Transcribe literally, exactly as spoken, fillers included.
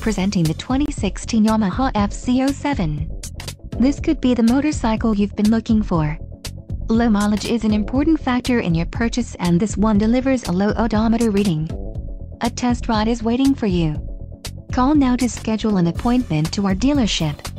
Presenting the twenty sixteen Yamaha F Z oh seven. This could be the motorcycle you've been looking for. Low mileage is an important factor in your purchase, and this one delivers a low odometer reading. A test ride is waiting for you. Call now to schedule an appointment to our dealership.